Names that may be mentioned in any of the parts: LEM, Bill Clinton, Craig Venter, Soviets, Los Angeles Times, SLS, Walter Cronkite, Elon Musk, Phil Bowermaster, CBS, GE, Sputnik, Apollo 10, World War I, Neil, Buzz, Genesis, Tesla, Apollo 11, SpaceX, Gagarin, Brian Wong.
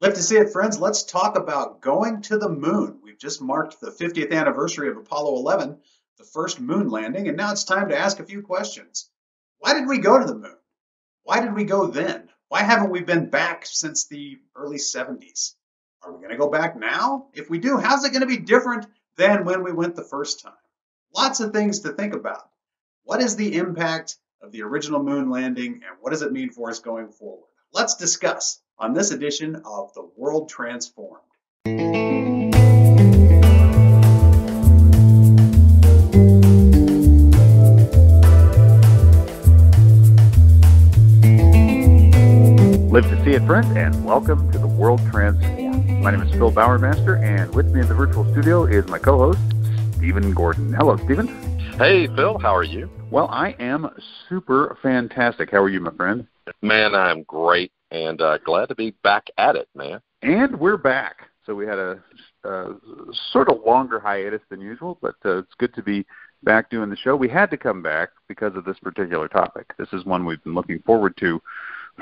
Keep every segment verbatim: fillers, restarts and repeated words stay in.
Live to see it, friends. Let's talk about going to the moon. We've just marked the fiftieth anniversary of Apollo eleven, the first moon landing, and now it's time to ask a few questions. Why did we go to the moon? Why did we go then? Why haven't we been back since the early seventies? Are we going to go back now? If we do, how's it going to be different than when we went the first time? Lots of things to think about. What is the impact of the original moon landing, and what does it mean for us going forward? Let's discuss on this edition of The World Transformed. Live to see it, friends, and welcome to The World Transformed. My name is Phil Bowermaster, and with me in the virtual studio is my co-host, Stephen Gordon. Hello, Stephen. Hey, Phil. How are you? Well, I am super fantastic. How are you, my friend? Man, I'm great. And uh, glad to be back at it, man. And we're back. So we had a, a sort of longer hiatus than usual, but uh, it's good to be back doing the show. We had to come back because of this particular topic. This is one we've been looking forward to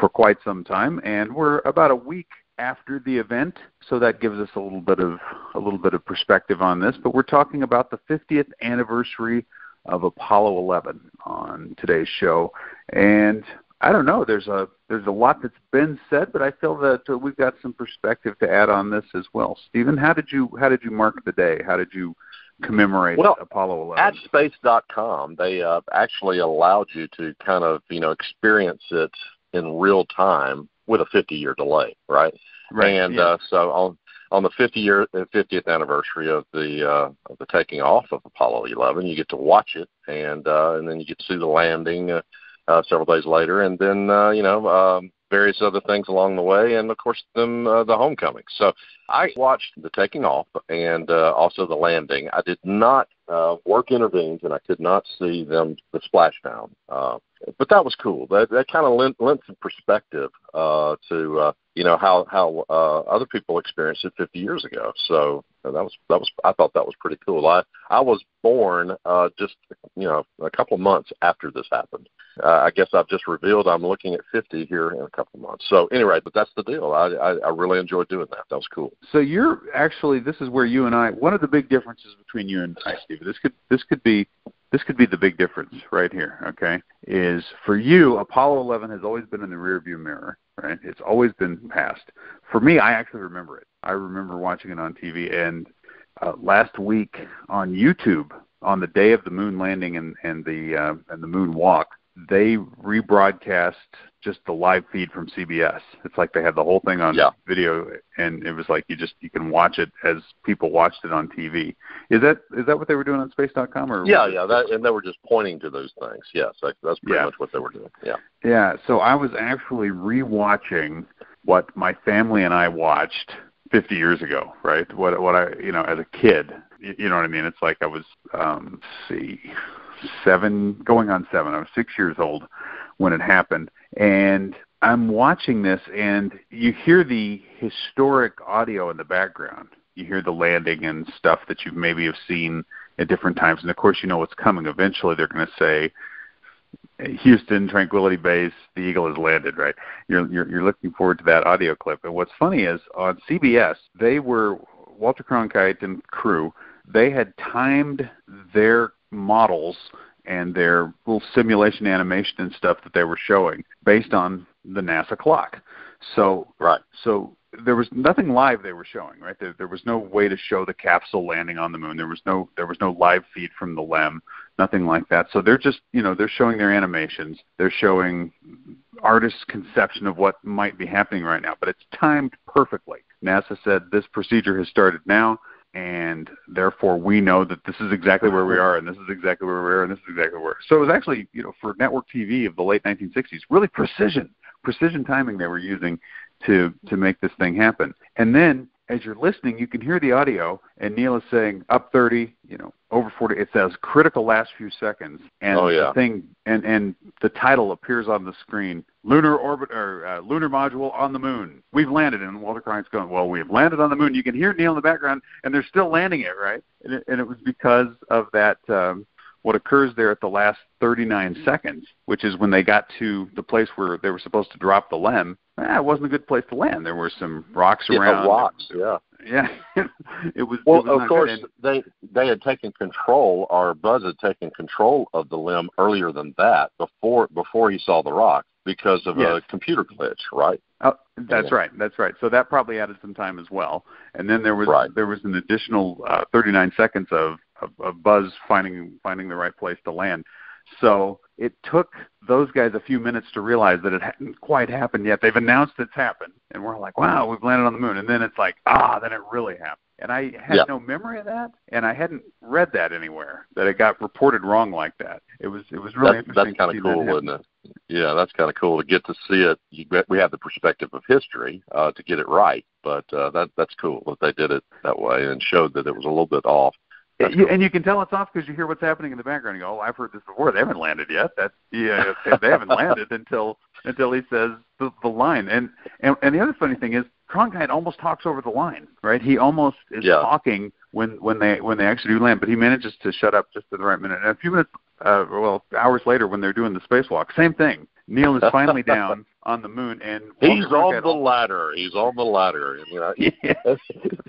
for quite some time, and we're about a week after the event, so that gives us a little bit of a little bit of perspective on this. But we're talking about the fiftieth anniversary of Apollo eleven on today's show, and I don't know. There's a there's a lot that's been said, but I feel that uh, we've got some perspective to add on this as well. Stephen, how did you how did you mark the day? How did you commemorate well, Apollo eleven? At space dot com, they uh, actually allowed you to kind of you know experience it in real time with a fifty year delay, right? Right. And yeah. uh, so on on the fifty year fiftieth anniversary of the uh, of the taking off of Apollo eleven, you get to watch it, and uh, and then you get to see the landing. Uh, Uh, several days later, and then, uh, you know, um, various other things along the way, and, of course, them, uh, the homecoming. So I watched the taking off and uh, also the landing. I did not uh, work intervenes, and I could not see them, the splashdown. Uh, but that was cool. That, that kind of lent, lent some perspective uh, to, uh, you know, how, how uh, other people experienced it fifty years ago. So uh, that was, that was I thought that was pretty cool. I, I was born uh, just, you know, a couple of months after this happened. Uh, I guess I've just revealed I'm looking at fifty here in a couple of months. So anyway, but that's the deal. I, I, I really enjoyed doing that. That was cool. So you're actually, this is where you and I, one of the big differences between you and I, Steve, this could, this could be, this could be the big difference right here, okay, is for you, Apollo eleven has always been in the rearview mirror, right? It's always been past. For me, I actually remember it. I remember watching it on T V, and uh, last week on YouTube, on the day of the moon landing and, and the uh, and the moon walk, they rebroadcast just the live feed from C B S. It's like they had the whole thing on yeah. video, and it was like you just you can watch it as people watched it on T V. Is that is that what they were doing on space dot com? Or yeah, yeah, that, and they were just pointing to those things. Yes, yeah, so that's pretty yeah. much what they were doing. Yeah, yeah. So I was actually rewatching what my family and I watched fifty years ago, right? What what I you know as a kid, you know what I mean? It's like I was um, let's see. seven, going on seven. I was six years old when it happened, and I'm watching this, and you hear the historic audio in the background. You hear the landing and stuff that you maybe have seen at different times, and of course you know what's coming. Eventually they're going to say, Houston, Tranquility Base, the Eagle has landed, right? You're, you're, you're looking forward to that audio clip, and what's funny is on C B S, they were, Walter Cronkite and crew, they had timed their models and their little simulation animation and stuff that they were showing based on the NASA clock. So right. So there was nothing live they were showing, right? There, there was no way to show the capsule landing on the moon. There was no there was no live feed from the L E M, nothing like that. So they're just, you know, they're showing their animations. They're showing artists' conception of what might be happening right now, but it's timed perfectly. NASA said this procedure has started now, and therefore we know that this is exactly where we are, and this is exactly where we are, and this is exactly where. So it was actually, you know, for network T V of the late nineteen sixties, really precision, precision timing they were using to to make this thing happen. And then as you're listening, you can hear the audio, and Neil is saying up thirty, you know, over forty. It says critical last few seconds, and oh, yeah. the thing, and and the title appears on the screen: lunar orbit or uh, lunar module on the moon. We've landed, and Walter Cronkite's going, "Well, we've landed on the moon." You can hear Neil in the background, and they're still landing it, right? And it, and it was because of that um, what occurs there at the last thirty-nine seconds, which is when they got to the place where they were supposed to drop the L E M, ah, it wasn't a good place to land. There were some rocks yeah, around. Rocks, yeah. Yeah. it was. Well, it was of course, they, they had taken control, or Buzz had taken control of the L E M earlier than that, before before he saw the rock, because of yes. a computer glitch, right? Oh, that's yeah. right. That's right. So that probably added some time as well. And then there was right. there was an additional uh, thirty-nine seconds of Of, of Buzz finding finding the right place to land. So it took those guys a few minutes to realize that it hadn't quite happened yet. They've announced it's happened, and we're like, wow, we've landed on the moon. And then it's like, ah, then it really happened. And I had yeah. no memory of that, and I hadn't read that anywhere, that it got reported wrong like that. It was it was really that's, interesting. That's kind of cool, isn't it? Yeah, that's kind of cool to get to see it. You bet we have the perspective of history uh, to get it right, but uh, that that's cool that they did it that way and showed that it was a little bit off. Cool. And you can tell it's off because you hear what's happening in the background. You go, oh, I've heard this before. They haven't landed yet. That's yeah, they haven't landed until until he says the, the line. And, and and the other funny thing is Cronkite almost talks over the line, right? He almost is yeah. talking when when they when they actually do land, but he manages to shut up just at the right minute. And a few minutes, uh, well, hours later when they're doing the spacewalk, same thing. Neil is finally down on the moon, and Walter he's Cronkite on the ladder. He's on the ladder. You know? yeah.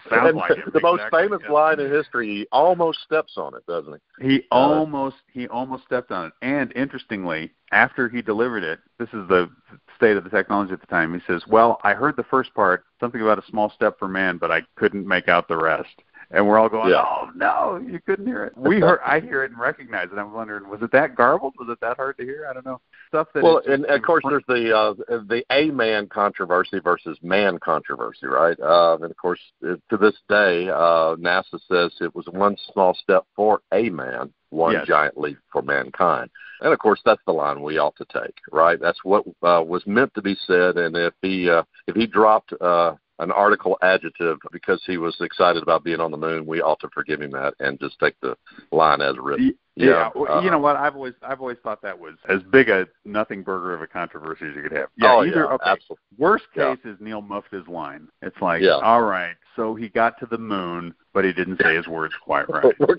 Sounds like him, the exactly. most famous yeah. line in history. He almost steps on it, doesn't he? He uh, almost he almost stepped on it. And interestingly, after he delivered it, this is the state of the technology at the time. He says, "Well, I heard the first part, something about a small step for man, but I couldn't make out the rest." And we're all going, yeah. "Oh no, you couldn't hear it." We heard, I hear it and recognize it. I'm wondering, was it that garbled? Was it that hard to hear? I don't know. Stuff that. Well, and of course, there's the uh, the A-man controversy versus man controversy, right? Uh, and of course, to this day, uh, NASA says it was one small step for a man, one yes. giant leap for mankind. And of course, that's the line we ought to take, right? That's what uh, was meant to be said. And if he uh, if he dropped. Uh, an article adjective because he was excited about being on the moon, we ought to forgive him that and just take the line as written. Yeah, yeah. Uh, you know what? I've always I've always thought that was as big a nothing burger of a controversy as you could have. Yeah, oh, either, yeah, okay. absolutely. Worst case yeah. is Neil muffed his line. It's like, yeah. all right, so he got to the moon, but he didn't say his words quite right. we're,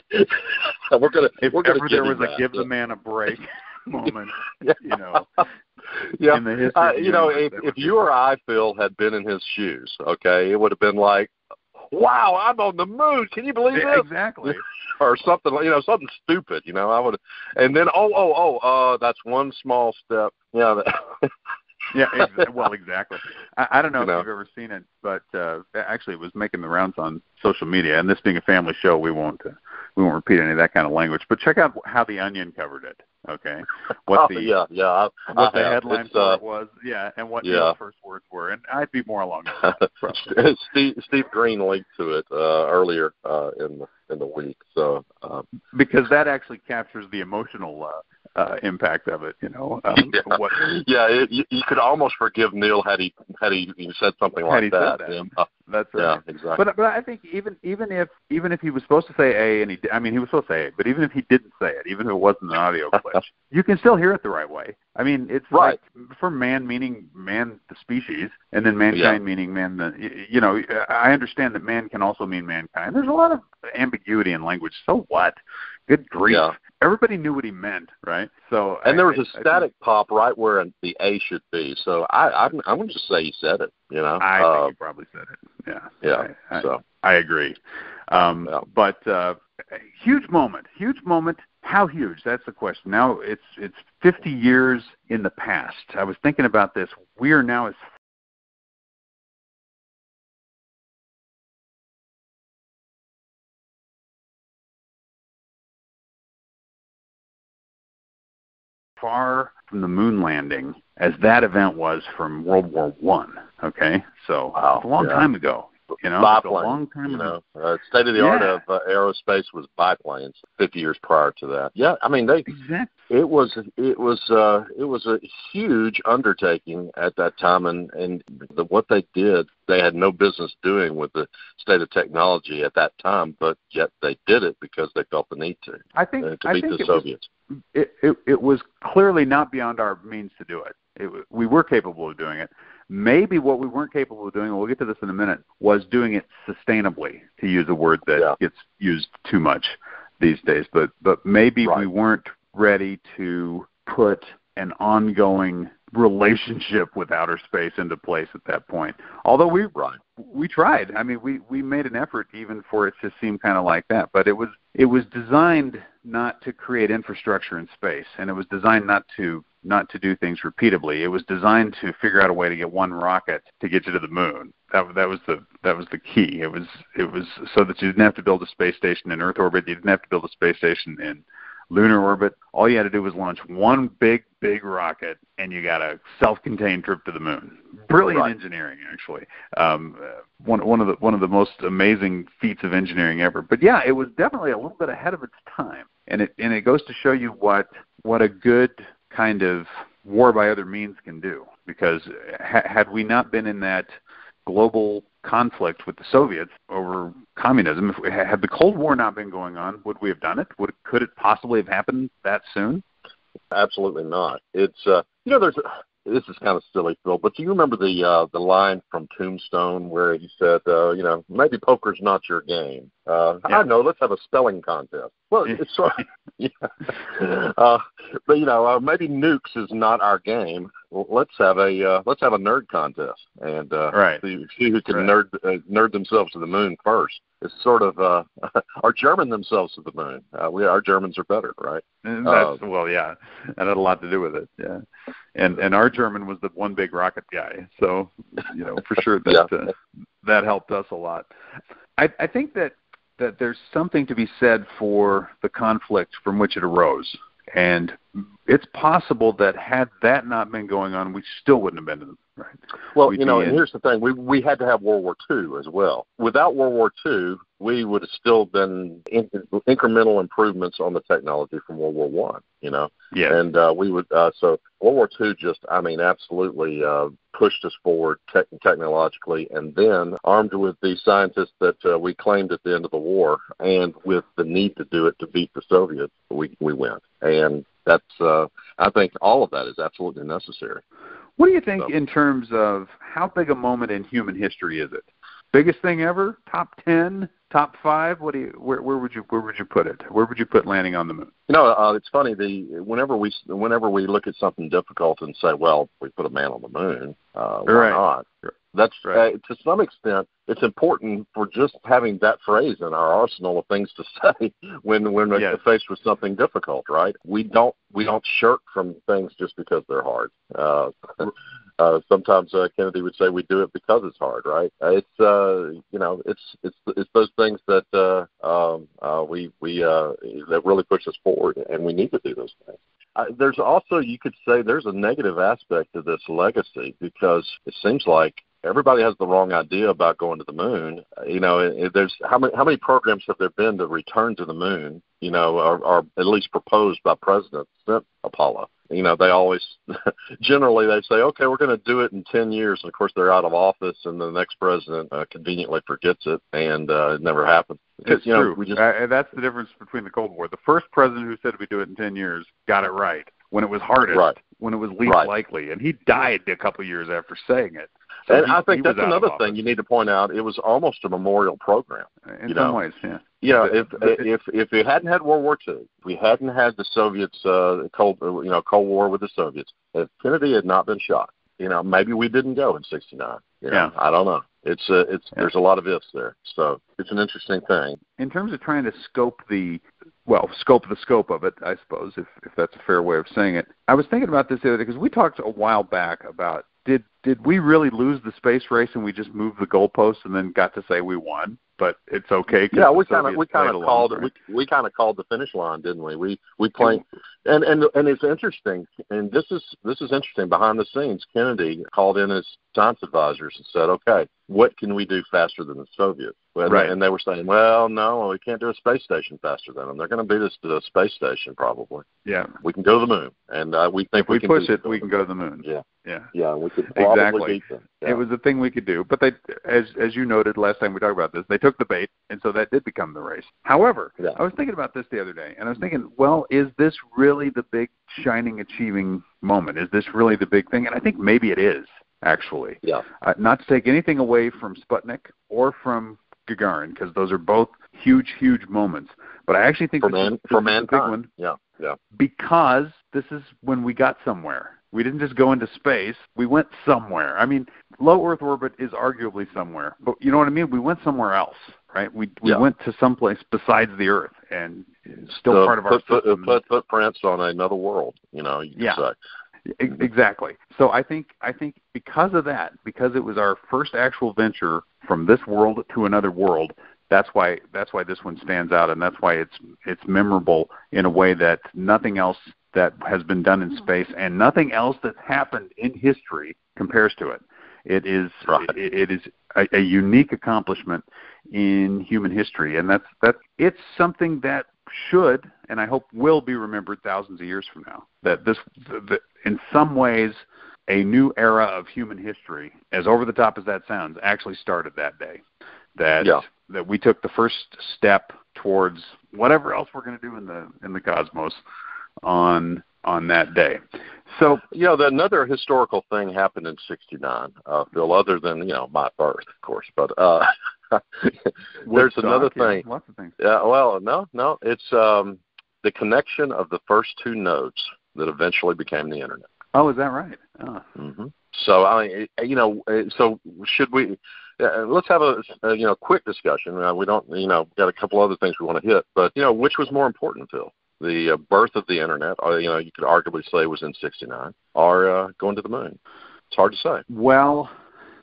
we're gonna, if we're gonna ever there was that, a give yeah. the man a break moment, yeah. you know. Yeah, uh, you know, if, if you or I, Phil, had been in his shoes, okay, it would have been like, wow, I'm on the moon. Can you believe this? Exactly. Or something, you know, something stupid, you know. I would, and then, oh, oh, oh, uh, that's one small step. Yeah, that, yeah, ex- well, exactly. I, I don't know you if know. you've ever seen it, but uh, actually it was making the rounds on social media, and this being a family show, we won't uh, we won't repeat any of that kind of language, but check out how The Onion covered it. Okay, what the oh, yeah, yeah, I, what I the have. headline uh, for it was, yeah, and what yeah. the first words were, and I'd be more along those lines. Steve, Steve Green linked to it uh, earlier uh, in the, in the week, so um, because that actually captures the emotional uh, uh, impact of it, you know. Um, yeah, what, yeah it, you, you could almost forgive Neil had he had he said something like had that. Said that. And, uh, That's right. Yeah, exactly. But but I think even even if even if he was supposed to say A and he I mean he was supposed to say A, but even if he didn't say it, even if it wasn't an audio glitch, you can still hear it the right way. I mean, it's right. like for man meaning man the species, and then mankind yeah. meaning man the you know I understand that man can also mean mankind. There's a lot of ambiguity in language. So what? Good grief. Yeah. Everybody knew what he meant, right? So and I, there was I, a static I, pop right where the A should be. So I, I'm, I'm going to just say he said it. You know, I uh, think he probably said it. Yeah, yeah. I, I, so I agree. Um, yeah. But uh, huge moment, huge moment. How huge? That's the question. Now it's it's fifty years in the past. I was thinking about this. We are now as far from the moon landing as that event was from World War One, okay? So wow, a long yeah. time ago, you know? Biplane, a long time ago. Know, uh, state of the yeah. art of uh, aerospace was biplanes fifty years prior to that. Yeah, I mean, they exactly. it was it was uh, it was a huge undertaking at that time, and, and the, what they did, they had no business doing with the state of technology at that time, but yet they did it because they felt the need to, I think, uh, to I beat think the Soviets. Was, It, it, it was clearly not beyond our means to do it. it. We were capable of doing it. Maybe what we weren't capable of doing, and we'll get to this in a minute, was doing it sustainably, to use a word that yeah. gets used too much. these days, but but maybe right. we weren't ready to put an ongoing relationship with outer space into place at that point. Although we right. we tried. I mean, we, we made an effort even for it to seem kind of like that. But it was it was designed not to create infrastructure in space, and it was designed not to not to do things repeatably. It was designed to figure out a way to get one rocket to get you to the moon. That that was the that was the key. It was it was so that you didn't have to build a space station in Earth orbit. You didn't have to build a space station in lunar orbit. All you had to do was launch one big, big rocket, and you got a self-contained trip to the moon. Brilliant right. engineering, actually. Um, one one of the one of the most amazing feats of engineering ever. But yeah, it was definitely a little bit ahead of its time, and it and it goes to show you what what a good kind of war by other means can do. Because ha- had we not been in that global conflict with the Soviets over communism, if we, had the Cold War not been going on, would we have done it? Would, could it possibly have happened that soon? Absolutely not. It's uh, you know, there's a, this is kind of silly, Phil, but do you remember the uh, the line from Tombstone where he said, uh, you know, maybe poker's not your game. Uh, yeah. I don't know. Let's have a spelling contest. Well, it's sort of, yeah. uh, but you know, uh, maybe nukes is not our game. Well, let's have a uh, let's have a nerd contest and uh, right. see, see who can right. nerd uh, nerd themselves to the moon first. It's sort of uh, or German themselves to the moon. Uh, we our Germans are better, right? And that's, uh, well, yeah, that had a lot to do with it. Yeah, and and our German was the one big rocket guy, so you know for sure that yeah. uh, that helped us a lot. I, I think that. that there's something to be said for the conflict from which it arose. And it's possible that had that not been going on, we still wouldn't have been in it. Right. Well, We'd you know, and in. here's the thing. We we had to have World War Two as well. Without World War Two, we would have still been in, incremental improvements on the technology from World War One. You know? Yeah. And uh, we would, uh, so World War Two just, I mean, absolutely uh, pushed us forward te- technologically. And then armed with the scientists that uh, we claimed at the end of the war and with the need to do it to beat the Soviets, we, we went. And that's, uh, I think all of that is absolutely necessary. What do you think so. in terms of how big a moment in human history is it? Biggest thing ever? Top ten? Top five? What do you? Where, where would you? Where would you put it? Where would you put landing on the moon? You know, uh, it's funny. The whenever we whenever we look at something difficult and say, "Well, we put a man on the moon. Uh, why right. not?" That's right. Uh, to some extent, it's important for just having that phrase in our arsenal of things to say when when yes. we're faced with something difficult. Right? We don't we don't shirk from things just because they're hard. Uh, Uh, sometimes uh, Kennedy would say we do it because it's hard, right? Uh, it's uh, you know, it's it's it's those things that uh, um, uh, we we uh, that really push us forward, and we need to do those things. Uh, there's also, you could say, there's a negative aspect to this legacy because it seems like everybody has the wrong idea about going to the moon. Uh, you know, it, it, there's how many how many programs have there been to return to the moon? You know, or, or at least proposed by presidents since Apollo. You know, they always, generally they say, okay, we're going to do it in ten years. And, of course, they're out of office, and the next president uh, conveniently forgets it, and uh, it never happens. It's you true. Know, we just, uh, that's the difference between the Cold War. The first president who said we do it in ten years got it right when it was hardest, right. when it was least right. likely. And he died a couple of years after saying it. So and he, I think that's another thing you need to point out. It was almost a memorial program. In you some know. ways, yeah. Yeah, if if if we hadn't had World War Two, if we hadn't had the Soviets, uh, cold you know Cold War with the Soviets, if Kennedy had not been shot, you know maybe we didn't go in sixty-nine. You know, yeah, I don't know. It's uh, it's yeah. there's a lot of ifs there, so it's an interesting thing. In terms of trying to scope the well scope the scope of it, I suppose if if that's a fair way of saying it. I was thinking about this the other day because we talked a while back about did did we really lose the space race and we just moved the goalposts and then got to say we won? But it's okay. Yeah, we kind of we kind of called we we kind of called the finish line, didn't we? We we played, and and and it's interesting. And this is this is interesting. Behind the scenes, Kennedy called in his science advisors and said, "Okay, what can we do faster than the Soviets?" And, right. and they were saying, "Well, no, we can't do a space station faster than them. They're going to beat us to the space station probably. Yeah, we can go to the moon, and uh, we think if we, we push can it, we can go to the moon. Yeah, yeah, yeah. We could probably exactly. beat them. Yeah. It was a thing we could do, but they, as as you noted last time we talked about this, they took the bait, and so that did become the race. However, yeah. I was thinking about this the other day, and I was thinking, well, is this really the big shining, achieving moment? Is this really the big thing? And I think maybe it is, actually. Yeah. Uh, not to take anything away from Sputnik or from Gagarin, because those are both huge, huge moments. But I actually think for, this man, is, this for is mankind, a big one. Yeah, yeah. Because this is when we got somewhere. We didn't just go into space. We went somewhere. I mean, low Earth orbit is arguably somewhere, but you know what I mean? We went somewhere else, right? We we yeah. went to someplace besides the Earth and still so part of our put, system. Put footprints on another world, you know, you could yeah. say. Exactly. So I think I think because of that, because it was our first actual venture from this world to another world, that's why that's why this one stands out, and that's why it's it's memorable in a way that nothing else that has been done in space and nothing else that's happened in history compares to it. It is right. it, it is a, a unique accomplishment in human history, and that's that it's something that should, and I hope will, be remembered thousands of years from now. That this, that in some ways, a new era of human history, as over the top as that sounds, actually started that day. That yeah. that we took the first step towards whatever else we're going to do in the in the cosmos on on that day. So you know, the, another historical thing happened in sixty-nine, uh, Phil. Other than you know my birth, of course, but. Uh, There's so another thing. Lots of things. Yeah, well, no, no. It's um, the connection of the first two nodes that eventually became the internet. Oh, is that right? Oh. Mm-hmm. So I mean, you know, so should we? Uh, let's have a, a you know quick discussion. Uh, we don't, you know, got a couple other things we want to hit, but you know, which was more important, Phil? The uh, birth of the internet, or, you know, you could arguably say was in sixty-nine, or uh, going to the moon. It's hard to say. Well,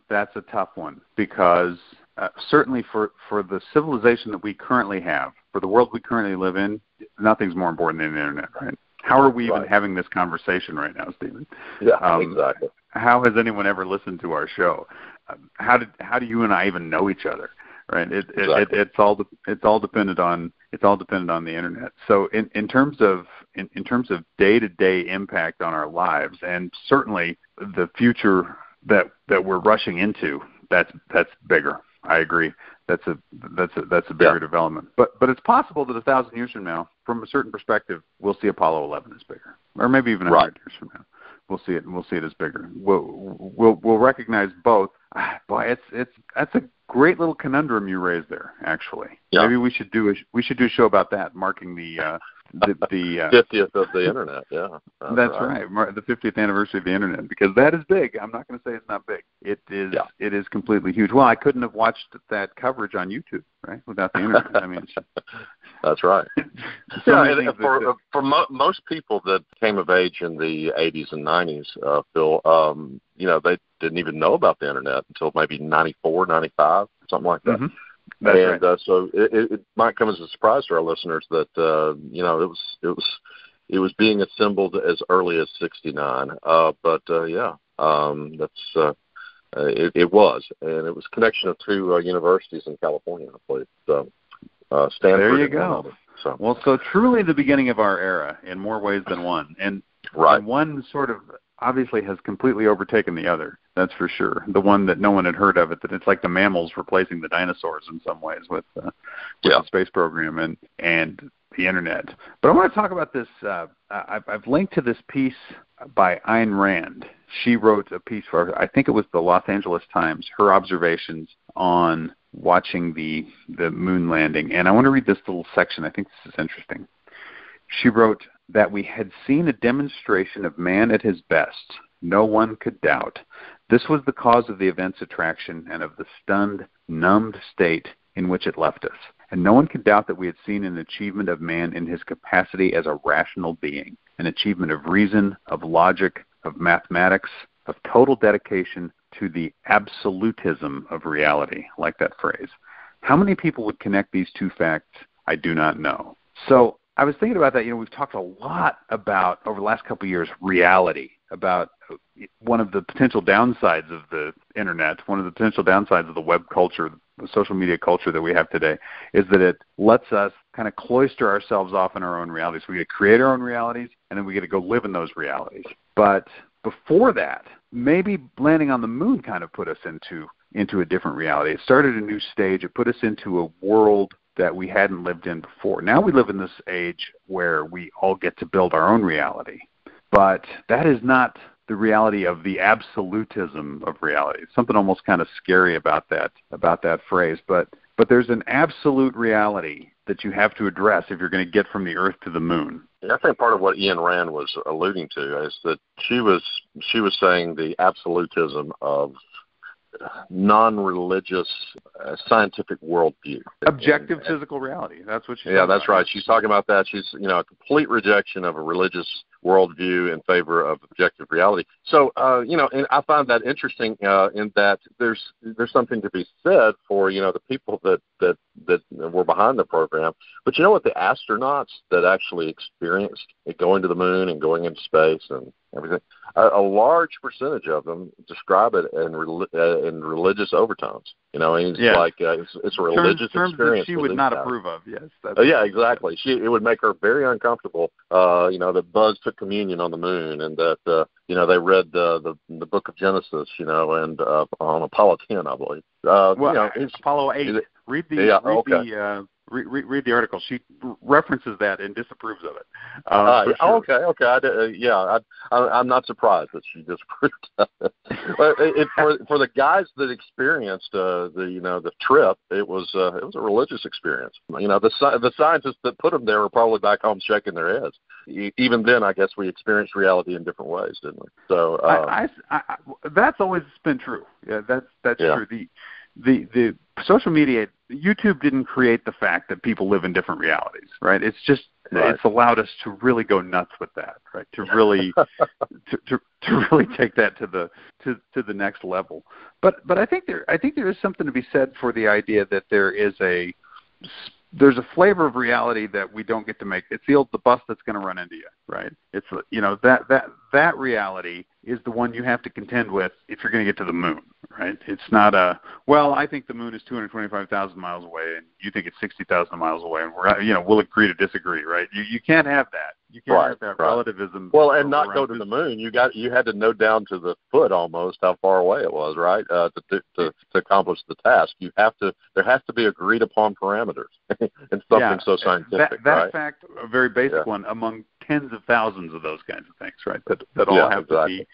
that's a tough one because. Uh, certainly for, for the civilization that we currently have, for the world we currently live in, nothing's more important than the internet, right? How are we right. even having this conversation right now, Stephen? Yeah, um, exactly. How has anyone ever listened to our show? Uh, how did how do you and I even know each other, right? It, exactly. it, it, it's all de- it's all dependent on it's all dependent on the internet. So in, in terms of in, in terms of day-to-day impact on our lives, and certainly the future that that we're rushing into, that's that's bigger. I agree. That's a that's a, that's a bigger yeah. development. But but it's possible that a thousand years from now, from a certain perspective, we'll see Apollo eleven as bigger, or maybe even a hundred right. years from now, we'll see it. We'll see it as bigger. We'll we'll we'll recognize both. Boy, it's it's that's a great little conundrum you raised there. Actually, yeah. maybe we should do a we should do a show about that, marking the uh, the, the uh, fiftieth of the internet. Yeah, that's, that's right. right. The fiftieth anniversary of the internet, because that is big. I'm not going to say it's not big. It is. Yeah. It is completely huge. Well, I couldn't have watched that coverage on YouTube, right, without the internet. I mean, that's right. So yeah, for for mo- most people that came of age in the eighties and nineties, uh, Phil, um, you know, they didn't even know about the internet until maybe ninety-four, ninety-five, something like that. Mm-hmm. That's and right. uh, so it, it might come as a surprise to our listeners that uh, you know it was it was it was being assembled as early as sixty-nine. Uh, but uh, yeah, um, that's uh, it, it was, and it was a connection of two uh, universities in California, I believe. So, uh, Stanford. There you go. So. Well, so truly the beginning of our era in more ways than one, and, right. and one sort of. Obviously has completely overtaken the other, that's for sure. The one that no one had heard of it, that it's like the mammals replacing the dinosaurs in some ways with, uh, with yeah. the space program and, and the internet. But I want to talk about this. Uh, I've, I've linked to this piece by Ayn Rand. She wrote a piece for, I think it was the Los Angeles Times, her observations on watching the, the moon landing. And I want to read this little section. I think this is interesting. She wrote, that we had seen a demonstration of man at his best, no one could doubt. This was the cause of the event's attraction and of the stunned, numbed state in which it left us. And no one could doubt that we had seen an achievement of man in his capacity as a rational being, an achievement of reason, of logic, of mathematics, of total dedication to the absolutism of reality. I like that phrase. How many people would connect these two facts? I do not know. So, I was thinking about that. You know, we've talked a lot about, over the last couple of years, reality, about one of the potential downsides of the internet, one of the potential downsides of the web culture, the social media culture that we have today, is that it lets us kind of cloister ourselves off in our own realities. We get to create our own realities, and then we get to go live in those realities. But before that, maybe landing on the moon kind of put us into into a different reality. It started a new stage. It put us into a world that we hadn't lived in before. Now we live in this age where we all get to build our own reality, but that is not the reality of the absolutism of reality. It's something almost kind of scary about that, about that phrase, but, but there's an absolute reality that you have to address if you're going to get from the Earth to the Moon. I think part of what Ayn Rand was alluding to is that she was she was saying the absolutism of non-religious uh, scientific worldview, objective and, physical reality. That's what she. Yeah, that's about. Right. She's talking about that. She's you know a complete rejection of a religious worldview in favor of objective reality. So uh, you know, and I find that interesting uh, in that there's there's something to be said for you know the people that that that were behind the program. But you know what, the astronauts that actually experienced it, going to the moon and going into space and everything, a, a large percentage of them describe it in, re, uh, in religious overtones. You know, and it's yeah. like uh, it's, it's a religious terms, terms experience. Terms that she would not guys. approve of. Yes. That's uh, yeah, exactly. She it would make her very uncomfortable. Uh, you know, that Buzz took communion on the moon, and that uh, you know they read the, the the book of Genesis. You know, and uh, on Apollo ten, I believe. Uh, well, you know, it's, Apollo eight. It, read the yeah, read okay. the. Uh, Read, read the article. She references that and disapproves of it. Uh, uh, sure. Okay, okay. I, uh, yeah, I, I, I'm not surprised that she disapproved of it. But it, it, for, for the guys that experienced uh, the you know the trip, it was uh, it was a religious experience. You know, the the scientists that put them there were probably back home shaking their heads. Even then, I guess we experienced reality in different ways, didn't we? So um, I, I, I, that's always been true. Yeah, that's that's yeah. true. The, The the social media, YouTube didn't create the fact that people live in different realities, right? It's just right. it's allowed us to really go nuts with that, right? To really to, to to really take that to the to to the next level. But but I think there I think there is something to be said for the idea that there is a there's a flavor of reality that we don't get to make. It's the old the bus that's going to run into you, right? It's you know that that that reality is the one you have to contend with if you're going to get to the moon, right? It's not a, well, I think the moon is two hundred twenty-five thousand miles away and you think it's sixty thousand miles away and we're, you know, we'll agree to disagree, right? You you can't have that. You can't right, have that right. relativism. Well, and not go to the moon. You got, you had to know down to the foot almost how far away it was, right? Uh, to, to, to accomplish the task. You have to, there has to be agreed upon parameters in something yeah, so scientific, that, that right? fact, a very basic yeah. one among tens of thousands of those kinds of things, right? That that all yeah, have exactly. to be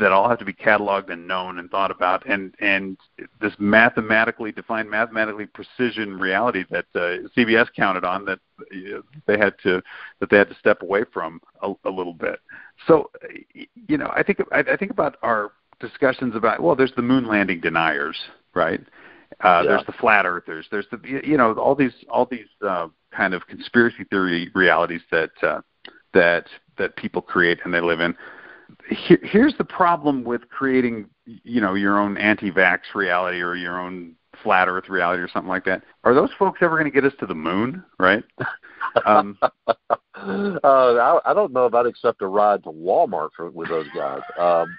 that all have to be cataloged and known and thought about, and and this mathematically defined, mathematically precision reality that uh, C B S counted on that uh, they had to that they had to step away from a, a little bit. So, you know, I think I, I think about our discussions about well, there's the moon landing deniers, right? Uh, yeah. There's the flat earthers. There's the you know all these all these uh, kind of conspiracy theory realities that. Uh, that that people create and they live in. Here, here's the problem with creating, you know, your own anti-vax reality or your own flat Earth reality or something like that. Are those folks ever going to get us to the moon, right? Um, uh, I, I don't know if I'd accept a ride to Walmart for, with those guys. Um,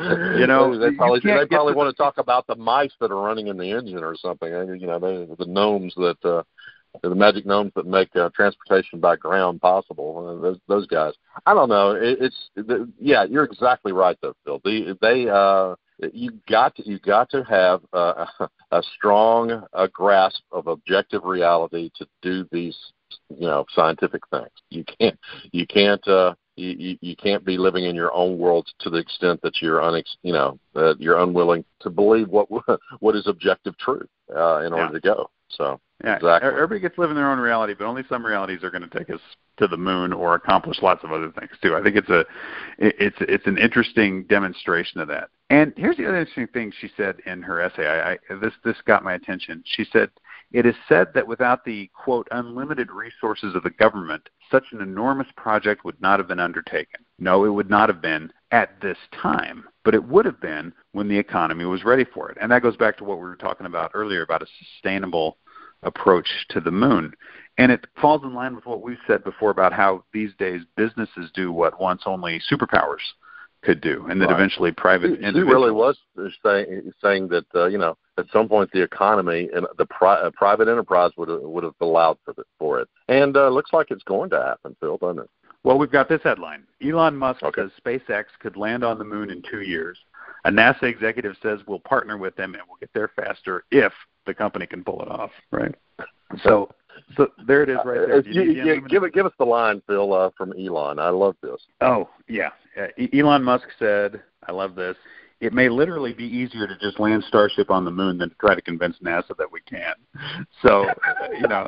you know, they probably, they probably want to, to talk about the mice that are running in the engine or something. You know, they, the gnomes that... Uh, the magic gnomes that make uh, transportation by ground possible, uh, those, those guys. I don't know. It, it's the, yeah, you're exactly right, though, Phil. They, they uh, you got to, you got to have uh, a strong uh, grasp of objective reality to do these, you know, scientific things. You can't, you can't, uh, you, you can't be living in your own world to the extent that you're unex, you know, uh, you're unwilling to believe what what is objective truth uh, in order yeah. to go. So. Yeah, exactly. Everybody gets to live in their own reality, but only some realities are going to take us to the moon or accomplish lots of other things too. I think it's a, it's it's an interesting demonstration of that. And here's the other interesting thing she said in her essay. I, I this this got my attention. She said, "It is said that without the quote unlimited resources of the government, such an enormous project would not have been undertaken. No, it would not have been at this time, but it would have been when the economy was ready for it." And that goes back to what we were talking about earlier about a sustainable approach to the moon. And it falls in line with what we've said before about how these days businesses do what once only superpowers could do, and that right. eventually private individuals... She really was saying, saying that, uh, you know, at some point the economy and the pri- uh, private enterprise would have, would have allowed for, the, for it. And uh, looks like it's going to happen, Phil, doesn't it? Well, we've got this headline. Elon Musk okay. says SpaceX could land on the moon in two years. A NASA executive says we'll partner with them and we'll get there faster if the company can pull it off, right? So, so there it is, right there. You, you, you, give it, give us the line, Phil, uh, from Elon. I love this. Oh yeah, uh, Elon Musk said, "I love this. it may literally be easier to just land Starship on the moon than to try to convince NASA that we can. So, you know.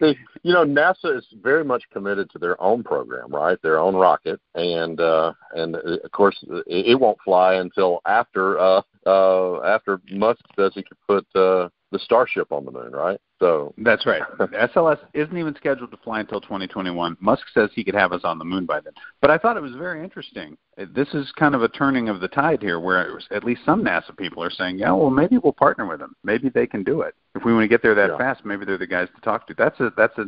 they, you know, NASA is very much committed to their own program, right? Their own rocket. And, uh, and of course, it, it won't fly until after uh, uh, after Musk says he could put uh, the Starship on the moon, right? So that's right. S L S isn't even scheduled to fly until twenty twenty-one. Musk says he could have us on the moon by then. But I thought it was very interesting. This is kind of a turning of the tide here where at least some NASA people are saying, yeah, well, maybe we'll partner with them. Maybe they can do it. If we want to get there that yeah. fast, maybe they're the guys to talk to. That's a that's a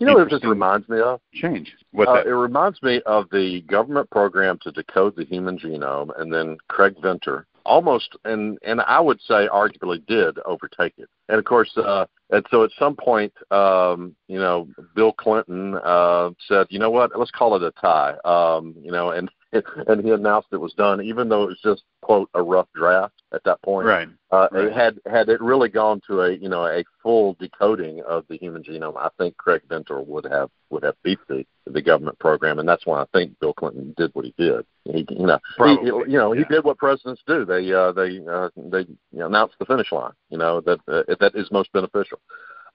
You know what it just reminds me of? Change. What uh, it reminds me of the government program to decode the human genome, and then Craig Venter almost, and, and I would say arguably did overtake it. And, of course, uh, and so at some point, um, you know, Bill Clinton uh, said, you know what, let's call it a tie, um, you know, and and he announced it was done, even though it was just, quote, a rough draft at that point. Right. Uh, right. It had, had it really gone to a, you know, a full decoding of the human genome, I think Craig Venter would have would have beat the, the government program, and that's why I think Bill Clinton did what he did. He, you know, Probably, he, you know, yeah. he did what presidents do. They uh, they uh, they you know, announce the finish line. You know that uh, that is most beneficial.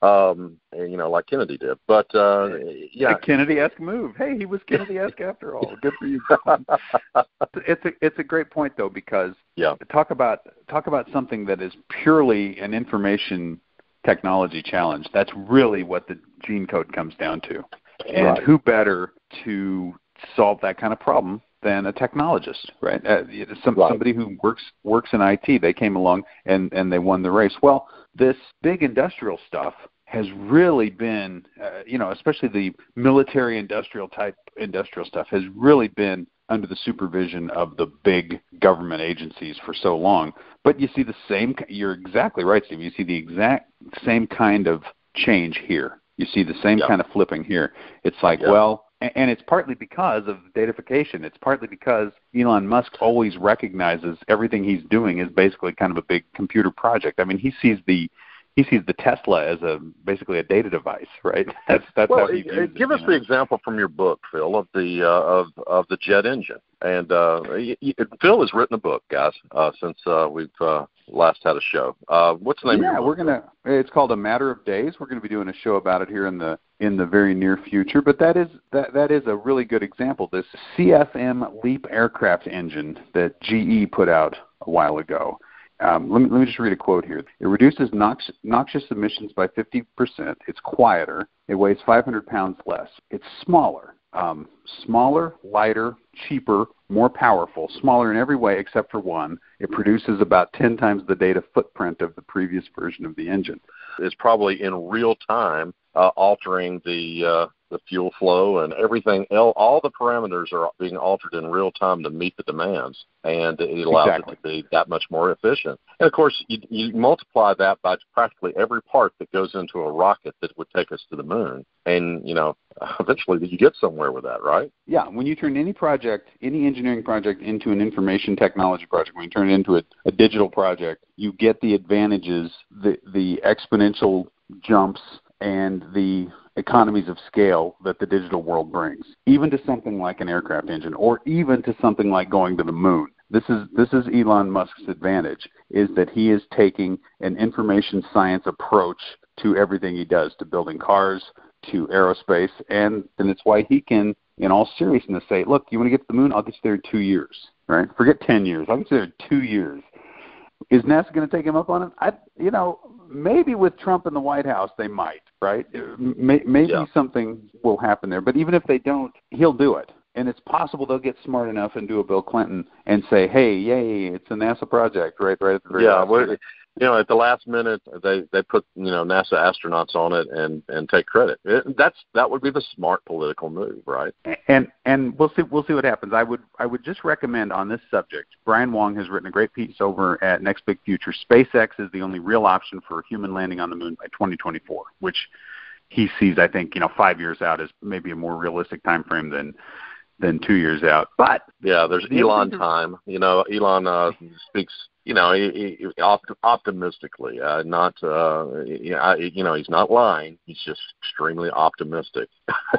Um, and, you know, like Kennedy did. But, uh, yeah. A Kennedy-esque move. Hey, he was Kennedy-esque after all. Good for you. It's a, it's a great point, though, because yeah. talk about talk about something that is purely an information technology challenge. That's really what the gene code comes down to. And right. who better to solve that kind of problem than a technologist, right? Uh, some, right. Somebody who works works in I T. They came along and, and they won the race. Well, this big industrial stuff has really been, uh, you know, especially the military industrial type industrial stuff has really been under the supervision of the big government agencies for so long. But you see the same, you're exactly right, Steve. You see the exact same kind of change here. You see the same yep. kind of flipping here. It's like, yep. well, and it's partly because of datafication. It's partly because Elon Musk always recognizes everything he's doing is basically kind of a big computer project. I mean, he sees the he sees the Tesla as a basically a data device, right? That's that's well, how he views it. Give us the example from your book, Phil, of the uh, of of the jet engine. And uh, y- y- Phil has written a book, guys, uh, since uh, we've uh, last had a show. Uh, what's the name? Yeah, of your book? we're gonna. It's called A Matter of Days. We're gonna be doing a show about it here in the in the very near future. But that is that that is a really good example. This C F M Leap aircraft engine that G E put out a while ago. Um, let me let me just read a quote here. It reduces nox- noxious emissions by fifty percent. It's quieter. It weighs five hundred pounds less. It's smaller. Um, smaller, lighter, cheaper, more powerful, smaller in every way except for one. It produces about ten times the data footprint of the previous version of the engine. It's probably in real time uh, altering the uh, the fuel flow and everything. All the parameters are being altered in real time to meet the demands, and it allows exactly. it to be that much more efficient. And, of course, you, you multiply that by practically every part that goes into a rocket that would take us to the moon, and, you know, eventually you get somewhere with that, right? Yeah. When you turn any project, any engineering project into an information technology project, when you turn it into a, a digital project, you get the advantages, the, the exponential jumps and the economies of scale that the digital world brings, even to something like an aircraft engine or even to something like going to the moon. This is this is Elon Musk's advantage, is that he is taking an information science approach to everything he does, to building cars, to aerospace, and, and it's why he can, in all seriousness, say, look, you want to get to the moon? I'll get you there in two years, right? Forget ten years. I'll get you there in two years. Is NASA going to take him up on it? I, you know, maybe with Trump in the White House, they might, right? Maybe yeah. something will happen there. But even if they don't, he'll do it. And it's possible they'll get smart enough and do a Bill Clinton and say, hey, yay, it's a NASA project, right? Right at the very yeah, well, you know, at the last minute, they, they put, you know, NASA astronauts on it and, and take credit. It, that's that would be the smart political move, right? And and we'll see we'll see what happens. I would I would just recommend on this subject, Brian Wong has written a great piece over at Next Big Future. SpaceX is the only real option for a human landing on the moon by twenty twenty-four, which he sees, I think, you know, five years out as maybe a more realistic time frame than. than two years out. But yeah, there's Elon time. You know, Elon uh, speaks you know, he, he, opt, optimistically, uh, not, uh, you know, he's not lying. He's just extremely optimistic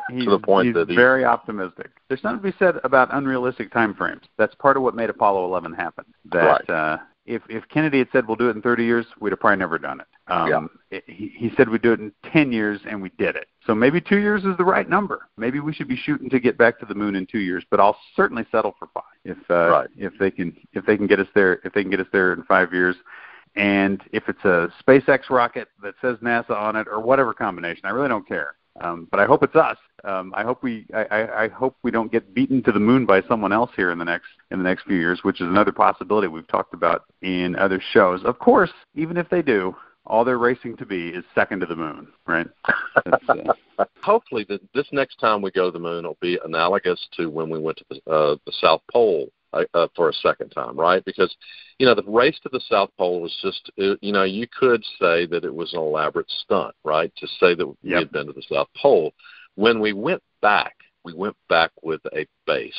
to the point he's that he's very optimistic. There's something to be said about unrealistic timeframes. That's part of what made Apollo eleven happen. That right. uh, if, if Kennedy had said, we'll do it in thirty years, we'd have probably never done it. Um, yeah. it he, he said we'd do it in ten years, and we did it. So maybe two years is the right number. Maybe we should be shooting to get back to the moon in two years, but I'll certainly settle for five if uh, right. if they can if they can get us there if they can get us there in five years, and if it's a SpaceX rocket that says NASA on it or whatever combination, I really don't care. Um, but I hope it's us. Um, I hope we I, I, I hope we don't get beaten to the moon by someone else here in the next in the next few years, which is another possibility we've talked about in other shows. Of course, even if they do, all they're racing to be is second to the moon, right? Uh... Hopefully the, this next time we go to the moon will be analogous to when we went to the, uh, the South Pole uh, uh, for a second time, right? Because, you know, the race to the South Pole was just, uh, you know, you could say that it was an elaborate stunt, right, to say that we yep. had been to the South Pole. When we went back, we went back with a base,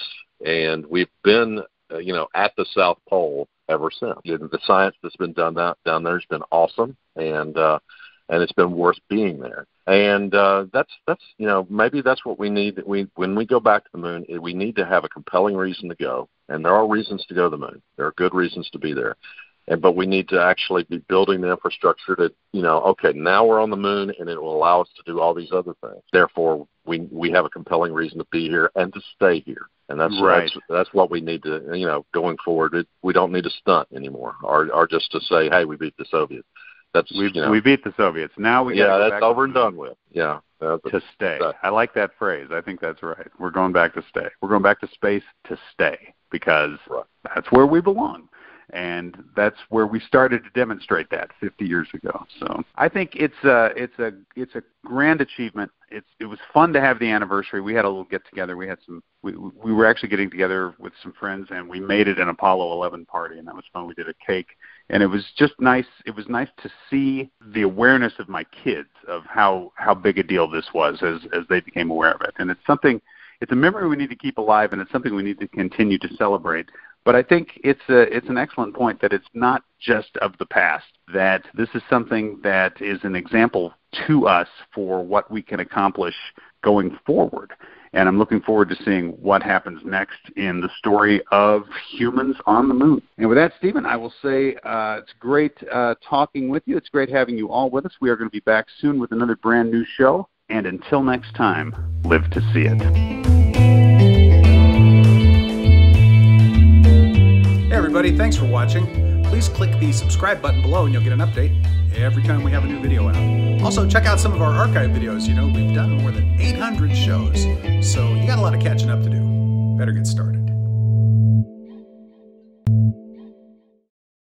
and we've been, uh, you know, at the South Pole ever since. The science that's been done down there has been awesome, and uh, and it's been worth being there. And uh, that's that's you know maybe that's what we need. That we when we go back to the moon, we need to have a compelling reason to go. And there are reasons to go to the moon. There are good reasons to be there. And but we need to actually be building the infrastructure to you know okay now we're on the moon, and it will allow us to do all these other things. Therefore, we we have a compelling reason to be here and to stay here. And that's, right. that's that's what we need to, you know, going forward. It, we don't need a stunt anymore, or or just to say, hey, we beat the Soviets. That's we you know, we beat the Soviets. Now we yeah, that's over and done with. Yeah, to stay. That. I like that phrase. I think that's right. We're going back to stay. We're going back to space to stay because right. that's where we belong. And that's where we started to demonstrate that fifty years ago. So I think it's a it's a it's a grand achievement. It's it was fun to have the anniversary. We had a little get together. We had some we we were actually getting together with some friends, and we made it an Apollo eleven party, and that was fun. We did a cake, and it was just nice. It was nice to see the awareness of my kids of how how big a deal this was as as they became aware of it. And it's something. It's a memory we need to keep alive, and it's something we need to continue to celebrate. But I think it's a, it's an excellent point that it's not just of the past, that this is something that is an example to us for what we can accomplish going forward. And I'm looking forward to seeing what happens next in the story of humans on the moon. And with that, Stephen, I will say uh, it's great uh, talking with you. It's great having you all with us. We are going to be back soon with another brand new show. And until next time, live to see it. Hey everybody, thanks for watching. Please click the subscribe button below and you'll get an update every time we have a new video out. Also, check out some of our archive videos. You know, we've done more than eight hundred shows, so you got a lot of catching up to do. Better get started.